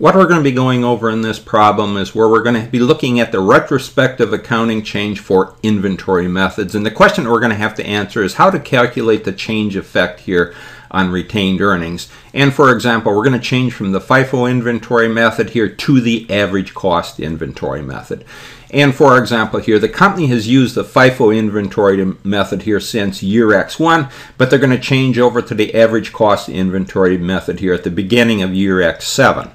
What we're going to be going over in this problem is where we're going to be looking at the retrospective accounting change for inventory methods. And the question we're going to have to answer is how to calculate the change effect here on retained earnings. And for example, we're going to change from the FIFO inventory method here to the average cost inventory method. And for example here, the company has used the FIFO inventory method here since year X1, but they're going to change over to the average cost inventory method here at the beginning of year X7.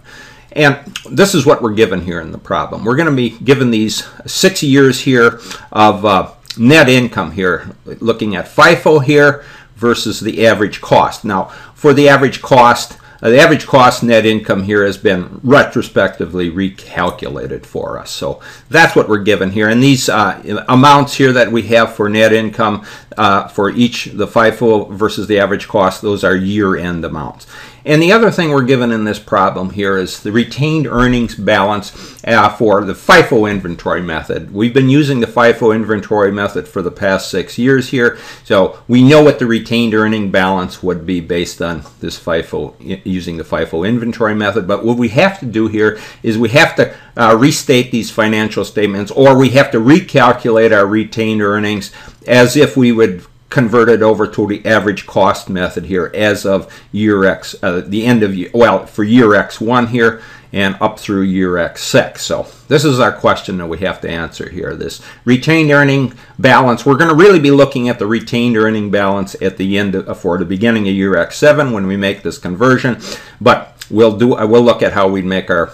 And this is what we're given here in the problem. We're going to be given these 6 years here of net income here, looking at FIFO here versus the average cost. Now, for the average cost net income here has been retrospectively recalculated for us. So that's what we're given here. And these amounts here that we have for net income for each, the FIFO versus the average cost, those are year-end amounts. And the other thing we're given in this problem here is the retained earnings balance for the FIFO inventory method. We've been using the FIFO inventory method for the past 6 years here, so we know what the retained earning balance would be based on this FIFO, using the FIFO inventory method. But what we have to do here is we have to restate these financial statements, or we have to recalculate our retained earnings as if we would converted over to the average cost method here as of year X, the end of year, well, for year X1 here and up through year X6. So this is our question that we have to answer here, this retained earning balance. We're going to really be looking at the retained earning balance at the end of, for the beginning of year X7 when we make this conversion, but we'll look at how we make our,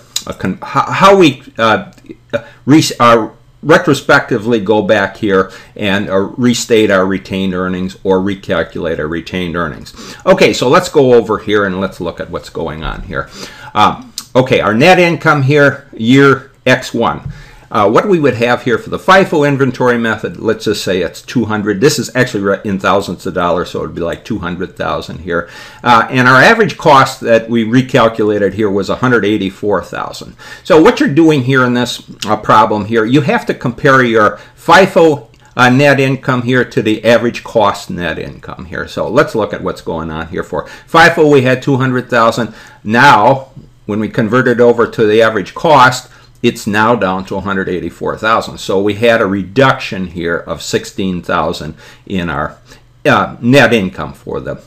retrospectively go back here and restate our retained earnings or recalculate our retained earnings. Okay, so let's go over here and let's look at what's going on here. Okay, our net income here, year X1. What we would have here for the FIFO inventory method, let's just say it's 200. This is actually in thousands of dollars, so it would be like 200,000 here. And our average cost that we recalculated here was 184,000. So what you're doing here in this problem here, you have to compare your FIFO net income here to the average cost net income here. So let's look at what's going on here. For FIFO, we had 200,000. Now, when we convert it over to the average cost, it's now down to 184,000. So we had a reduction here of 16,000 in our net income for this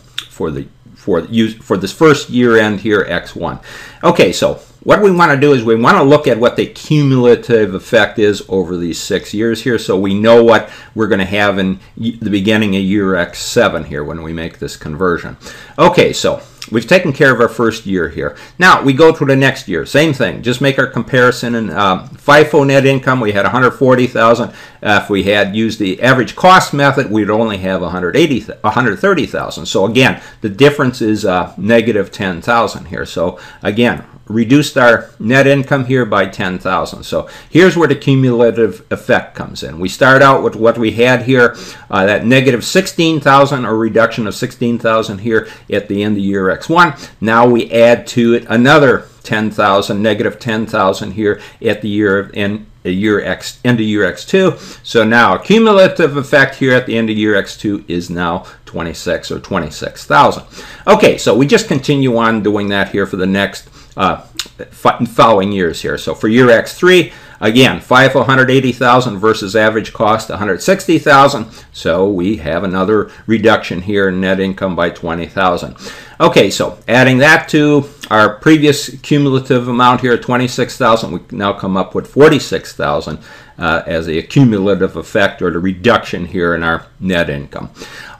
first year end here X1. Okay, so what we want to do is we want to look at what the cumulative effect is over these 6 years here, so we know what we're going to have in the beginning of year X7 here when we make this conversion. Okay, so we've taken care of our first year here. Now we go to the next year. Same thing. Just make our comparison. And FIFO net income, we had 140,000. If we had used the average cost method, we'd only have 130,000. So again, the difference is negative 10,000 here. So again, reduced our net income here by 10,000. So here's where the cumulative effect comes in. We start out with what we had here, that negative 16,000, or reduction of 16,000 here at the end of year X1. Now we add to it another 10,000, negative 10,000 here at the end of year X2. So now cumulative effect here at the end of year X2 is now 26 or 26,000. Okay, so we just continue on doing that here for the next following years here. So for year X3, again, FIFO 180,000 versus average cost 160,000. So we have another reduction here in net income by 20,000. Okay, so adding that to our previous cumulative amount here, 26,000, we now come up with 46,000 as a cumulative effect, or the reduction here in our net income.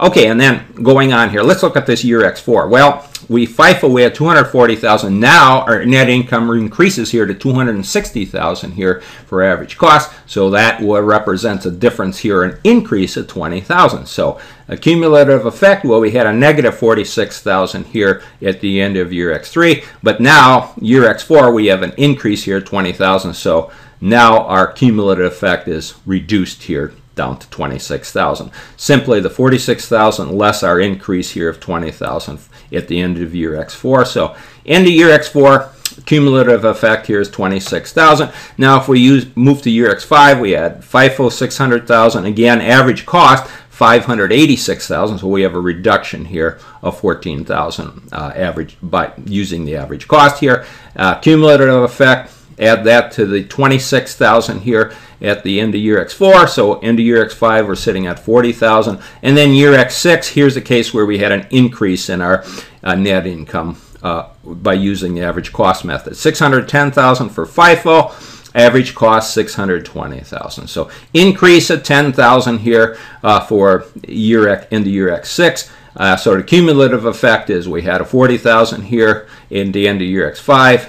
Okay, and then going on here, let's look at this year X4. Well, we FIFO, we had 240,000. Now our net income increases here to 260,000 here for average cost. So that represents a difference here, an increase of 20,000. So a cumulative effect, well, we had a negative 46,000 here at the end of year X3, but now year X4 we have an increase here, 20,000. So now our cumulative effect is reduced here down to 26,000. Simply the 46,000 less our increase here of 20,000 at the end of year X4. So end of year X4, cumulative effect here is 26,000. Now if we move to year X5, we had FIFO 600,000. Again, average cost 586,000, so we have a reduction here of 14,000 average by using the average cost here. Cumulative effect, add that to the 26,000 here at the end of year X4, so end of year X5 we're sitting at 40,000, and then year X6, here's a case where we had an increase in our net income by using the average cost method. 610,000 for FIFO. Average cost 620,000. So increase of 10,000 here for year end of year X6. So the cumulative effect is we had a 40,000 here in the end of year X5,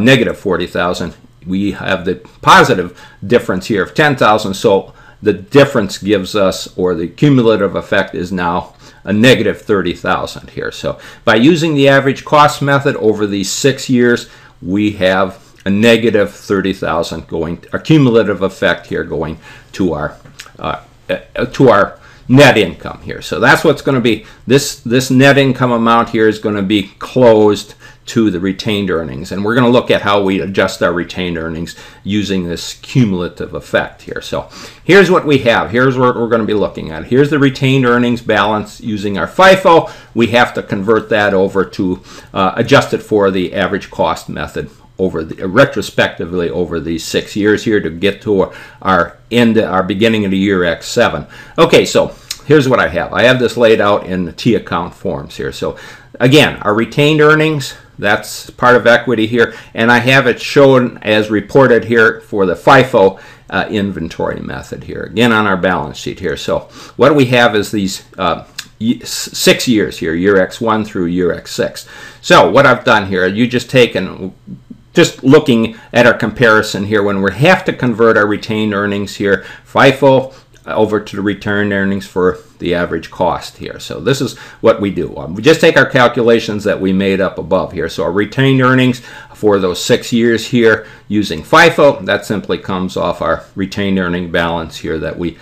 negative 40,000. We have the positive difference here of 10,000. So the difference gives us, or the cumulative effect is now a negative 30,000 here. So by using the average cost method over these 6 years, we have a negative 30,000 going, a cumulative effect here going to our net income here. So that's what's going to be, this net income amount here is going to be closed to the retained earnings, and we're going to look at how we adjust our retained earnings using this cumulative effect here. So here's what we have, here's what we're going to be looking at. Here's the retained earnings balance using our FIFO. We have to convert that over to adjust it for the average cost method over the, retrospectively over these 6 years here to get to our beginning of the year X7. Okay, so here's what I have. I have this laid out in the T account forms here. So again, our retained earnings, that's part of equity here, and I have it shown as reported here for the FIFO inventory method here, again on our balance sheet here. So what we have is these 6 years here, year X1 through year X6. So what I've done here, you just taken, just looking at our comparison here, when we have to convert our retained earnings here, FIFO, over to the retained earnings for the average cost here. So this is what we do. We just take our calculations that we made up above here. So our retained earnings for those 6 years here using FIFO, that simply comes off our retained earning balance here that we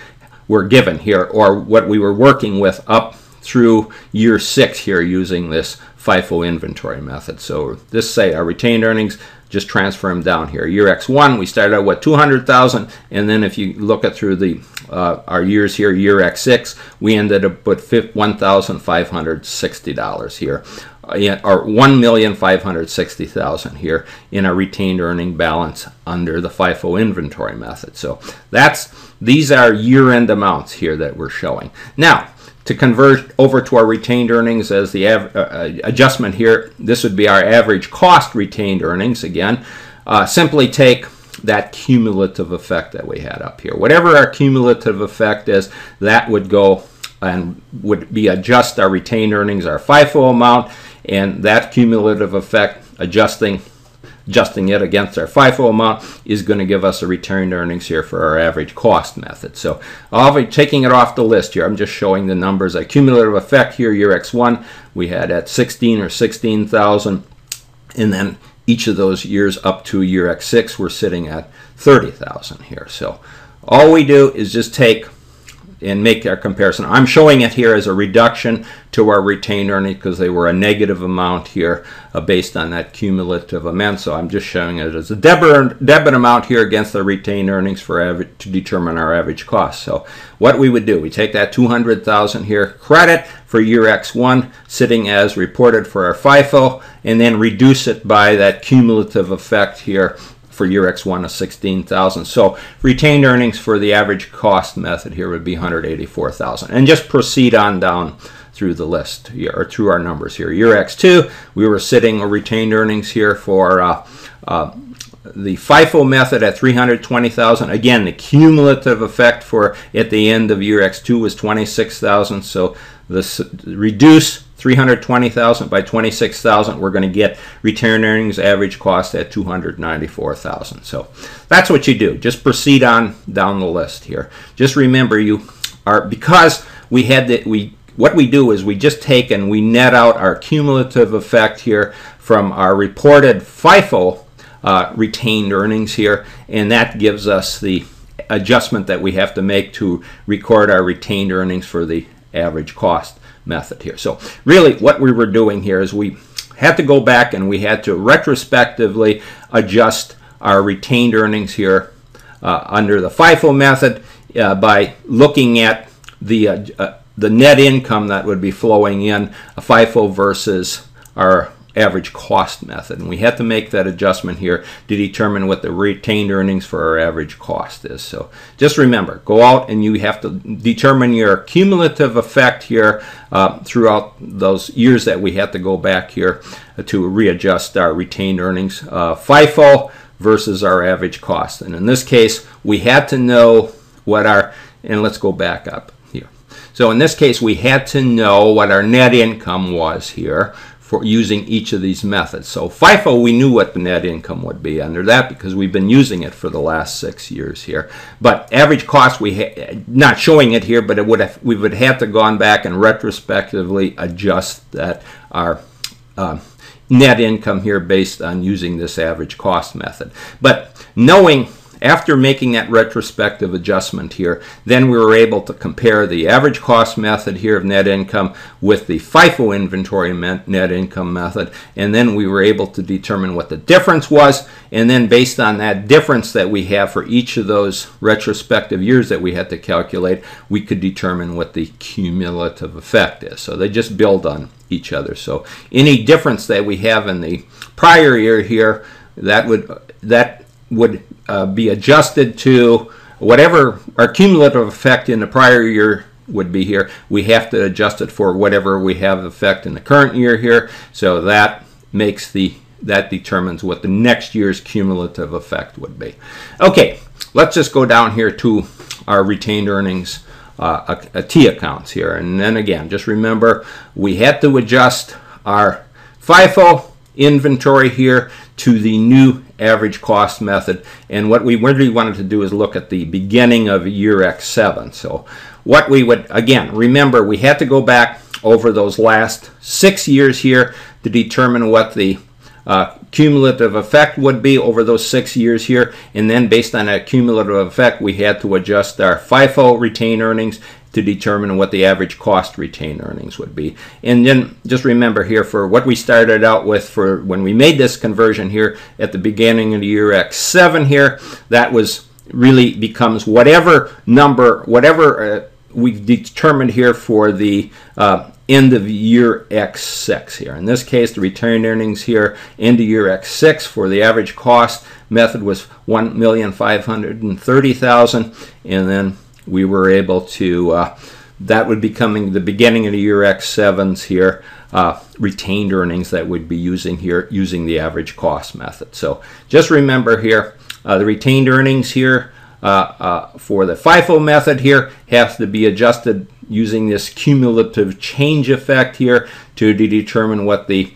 were given here, or what we were working with up through year 6 here using this FIFO inventory method. So this, say our retained earnings, just transfer them down here. Year X1, we started out with 200,000, and then if you look at through the our years here, year X6, we ended up with $1,560 here, or $1,560,000 here in our retained earning balance under the FIFO inventory method. So that's, these are year-end amounts here that we're showing. Now, to convert over to our retained earnings as the adjustment here, this would be our average cost retained earnings again. Simply take that cumulative effect that we had up here. Whatever our cumulative effect is, that would go and would be adjust our retained earnings, our FIFO amount, and that cumulative effect adjusting it against our FIFO amount is going to give us a retained earnings here for our average cost method. So I'll be taking it off the list here. I'm just showing the numbers. A cumulative effect here, year X1, we had at 16,000, and then each of those years up to year X6, we're sitting at 30,000 here. So all we do is just take and make our comparison. I'm showing it here as a reduction to our retained earnings because they were a negative amount here based on that cumulative amount. So I'm just showing it as a debit amount here against the retained earnings for average, to determine our average cost. So what we would do, we take that 200,000 here credit for year X1 sitting as reported for our FIFO, and then reduce it by that cumulative effect here for year X1 of 16,000. So retained earnings for the average cost method here would be 184,000, and just proceed on down through the list here, or through our numbers here. Year X2, we were sitting a retained earnings here for the FIFO method at 320,000. Again, the cumulative effect for at the end of year X2 was 26,000. So this reduce 320,000 by 26,000, we're going to get return earnings average cost at 294,000. So that's what you do. Just proceed on down the list here. Just remember, you are, because we had that, what we do is we just take and we net out our cumulative effect here from our reported FIFO retained earnings here, and that gives us the adjustment that we have to make to record our retained earnings for the average cost method here. So really what we were doing here is we had to go back and we had to retrospectively adjust our retained earnings here under the FIFO method by looking at the net income that would be flowing in a FIFO versus our average cost method. And we had to make that adjustment here to determine what the retained earnings for our average cost is. So just remember, go out and you have to determine your cumulative effect here throughout those years that we had to go back here to readjust our retained earnings. FIFO versus our average cost. And in this case, we had to know what our, and let's go back up here. So in this case, we had to know what our net income was here for using each of these methods. So FIFO, we knew what the net income would be under that because we've been using it for the last 6 years here. But average cost, we not showing it here, but it would have, we would have to gone back and retrospectively adjust that our net income here based on using this average cost method. But knowing, after making that retrospective adjustment here, then we were able to compare the average cost method here of net income with the FIFO inventory net income method, and then we were able to determine what the difference was, and then based on that difference that we have for each of those retrospective years that we had to calculate, we could determine what the cumulative effect is. So they just build on each other. So any difference that we have in the prior year here, that would be adjusted to whatever our cumulative effect in the prior year would be here. We have to adjust it for whatever we have effect in the current year here. So that makes the, that determines what the next year's cumulative effect would be. Okay, let's just go down here to our retained earnings T accounts here. And then again, just remember, we had to adjust our FIFO inventory here to the new average cost method, and what we really wanted to do is look at the beginning of year X7. So what we would, again, remember, we had to go back over those last 6 years here to determine what the cumulative effect would be over those 6 years here, and then based on that cumulative effect, we had to adjust our FIFO retained earnings to determine what the average cost retained earnings would be. And then just remember here, for what we started out with for when we made this conversion here at the beginning of the year X7 here, that was really becomes whatever number, whatever we determined here for the end of year X6 here. In this case, the retained earnings here end of year X6 for the average cost method was $1,530,000, and then we were able to, that would be coming the beginning of the year X7s here, retained earnings that we'd be using here, using the average cost method. So just remember here, the retained earnings here for the FIFO method here has to be adjusted using this cumulative change effect here to determine what the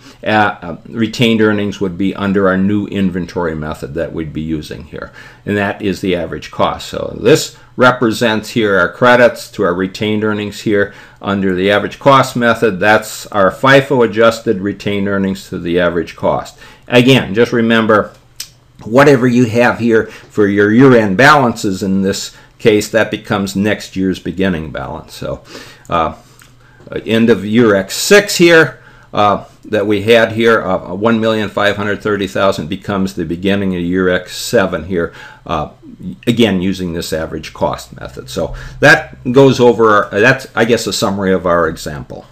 retained earnings would be under our new inventory method that we'd be using here. And that is the average cost. So this represents here our credits to our retained earnings here under the average cost method. That's our FIFO adjusted retained earnings to the average cost. Again, just remember, whatever you have here for your year-end balances in this case, that becomes next year's beginning balance. So end of year X6 here that we had here, $1,530,000 becomes the beginning of year X7 here, again using this average cost method. So that goes over, that's I guess a summary of our example.